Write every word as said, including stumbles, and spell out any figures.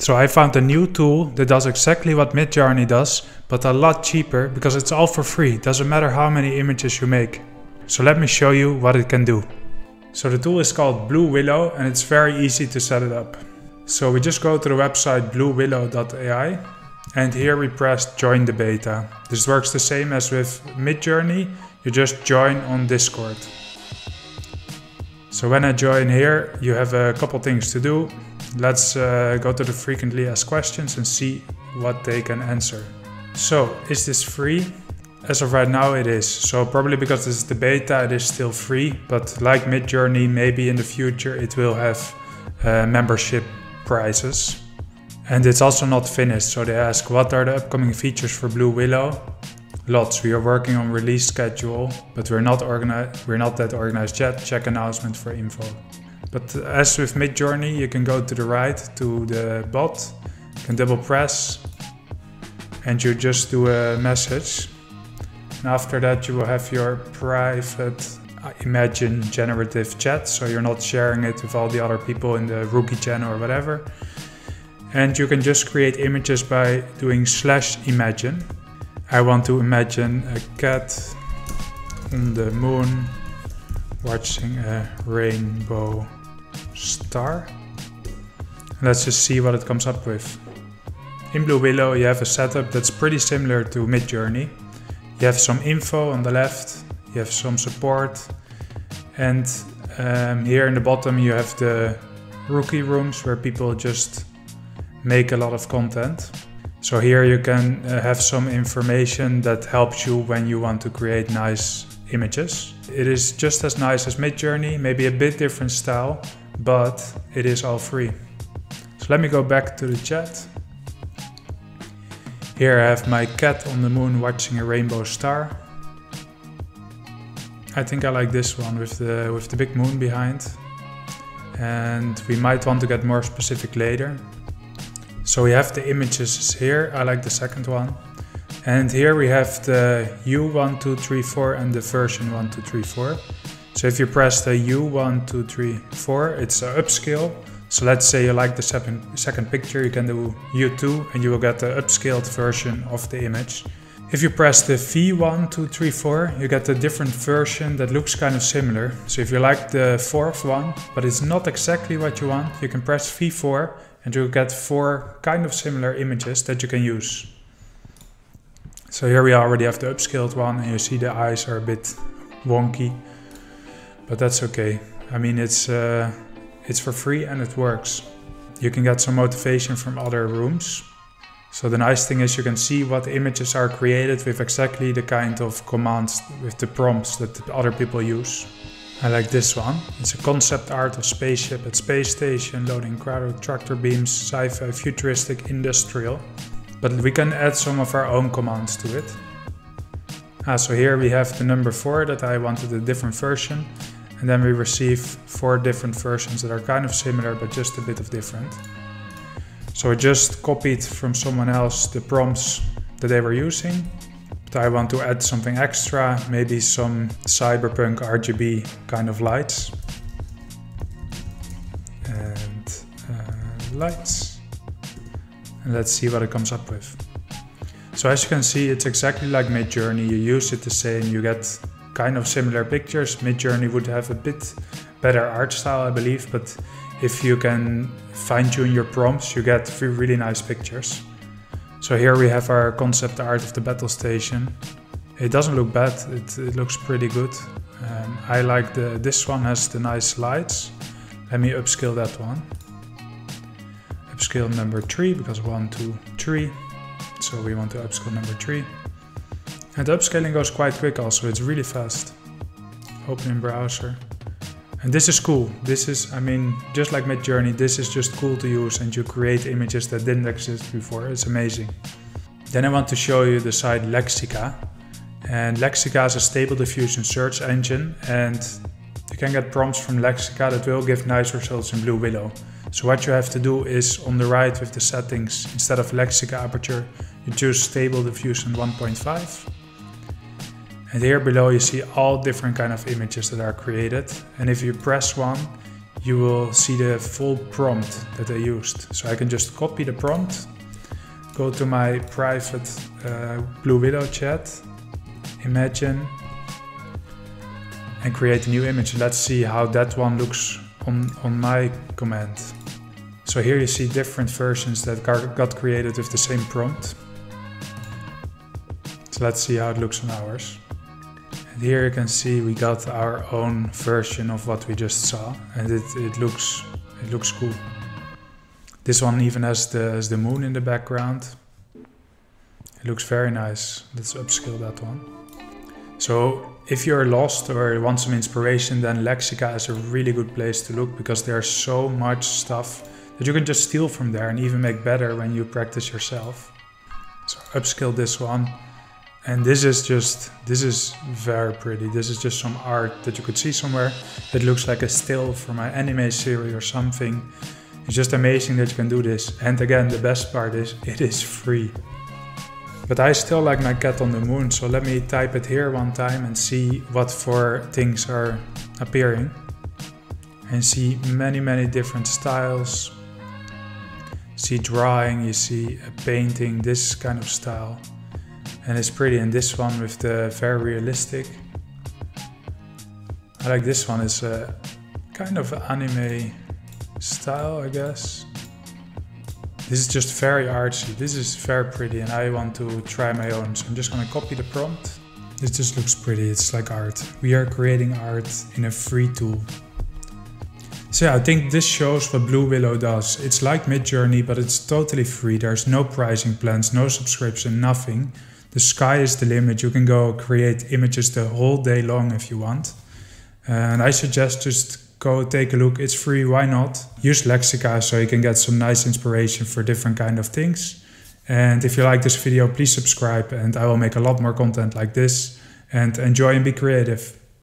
So I found a new tool that does exactly what MidJourney does, but a lot cheaper because it's all for free. It doesn't matter how many images you make. So let me show you what it can do. So the tool is called Blue Willow and it's very easy to set it up. So we just go to the website blue willow dot A I and here we press join the beta. This works the same as with MidJourney, you just join on Discord. So when I join here, you have a couple things to do. Let's uh, go to the frequently asked questions and see what they can answer. So, is this free? As of right now it is. So probably because this is the beta, it is still free. But like MidJourney, maybe in the future it will have uh, membership prices. And it's also not finished. So they ask, what are the upcoming features for Blue Willow? Lots. We are working on release schedule, but we're not organized. We're not that organized yet. Check announcement for info. But as with MidJourney, you can go to the right to the bot, you can double press and you just do a message. And after that you will have your private, I imagine, generative chat. So you're not sharing it with all the other people in the rookie channel or whatever. And you can just create images by doing slash imagine. I want to imagine a cat on the moon watching a rainbow star. Let's just see what it comes up with. In Blue Willow you have a setup that's pretty similar to MidJourney. You have some info on the left, you have some support, and um, here in the bottom you have the rookie rooms where people just make a lot of content. So here you can uh, have some information that helps you when you want to create nice images. It is just as nice as MidJourney, maybe a bit different style, but it is all free. So let me go back to the chat. Here I have my cat on the moon watching a rainbow star. I think I like this one with the, with the big moon behind. And we might want to get more specific later. So we have the images here, I like the second one. And here we have the U one two three four and the version one two three four. So if you press the U one two three four, it's an upscale. So let's say you like the second, second picture, you can do U two and you will get the upscaled version of the image. If you press the V one two three four, you get a different version that looks kind of similar. So if you like the fourth one, but it's not exactly what you want, you can press V four and you'll get four kind of similar images that you can use. So here we already have the upscaled one and you see the eyes are a bit wonky, but that's okay. I mean, it's, uh, it's for free and it works. You can get some motivation from other rooms. So the nice thing is you can see what images are created with exactly the kind of commands, with the prompts that the other people use. I like this one. It's a concept art of spaceship at space station, loading crowded tractor beams, sci-fi, futuristic, industrial. But we can add some of our own commands to it. Ah, so here we have the number four that I wanted a different version. And then we receive four different versions that are kind of similar, but just a bit of different. So I just copied from someone else the prompts that they were using. But I want to add something extra, maybe some cyberpunk R G B kind of lights. And uh, lights. Let's see what it comes up with. So as you can see, it's exactly like MidJourney. You use it the same, you get kind of similar pictures. MidJourney would have a bit better art style, I believe, but if you can fine tune your prompts, you get three really nice pictures. So here we have our concept art of the battle station. It doesn't look bad, it, it looks pretty good. Um, I like the, this one has the nice lights. Let me upscale that one. Upscale number three, because one, two, three. So we want to upscale number three. And the upscaling goes quite quick also, it's really fast. Open in browser. And this is cool. This is, I mean, just like MidJourney, this is just cool to use and you create images that didn't exist before. It's amazing. Then I want to show you the site Lexica. And Lexica is a stable diffusion search engine and you can get prompts from Lexica that will give nice results in Blue Willow. So what you have to do is, on the right with the settings, instead of Lexica Aperture, you choose Stable Diffusion one point five. And here below you see all different kind of images that are created. And if you press one, you will see the full prompt that I used. So I can just copy the prompt, go to my private uh, Blue Willow chat, imagine, and create a new image. Let's see how that one looks on, on my command. So here you see different versions that got created with the same prompt. So let's see how it looks on ours. And here you can see we got our own version of what we just saw, and it, it looks it looks cool. This one even has the, has the moon in the background. It looks very nice. Let's upscale that one. So if you're lost or want some inspiration, then Lexica is a really good place to look, because there's so much stuff that you can just steal from there and even make better when you practice yourself. So upscale this one. And this is just, this is very pretty. This is just some art that you could see somewhere. It looks like a still from an anime series or something. It's just amazing that you can do this. And again, the best part is it is free. But I still like my cat on the moon, so let me type it here one time and see what four things are appearing. And see many, many different styles. See drawing, you see a painting, this kind of style. And it's pretty, and this one with the very realistic. I like this one, it's a kind of anime style, I guess. This is just very artsy, this is very pretty, and I want to try my own. So I'm just gonna copy the prompt. This just looks pretty, it's like art. We are creating art in a free tool. So yeah, I think this shows what Blue Willow does. It's like MidJourney, but it's totally free. There's no pricing plans, no subscription, nothing. The sky is the limit. You can go create images the whole day long if you want. And I suggest just go take a look. It's free, why not? Use Lexica so you can get some nice inspiration for different kind of things. And if you like this video, please subscribe, and I will make a lot more content like this. And enjoy and be creative.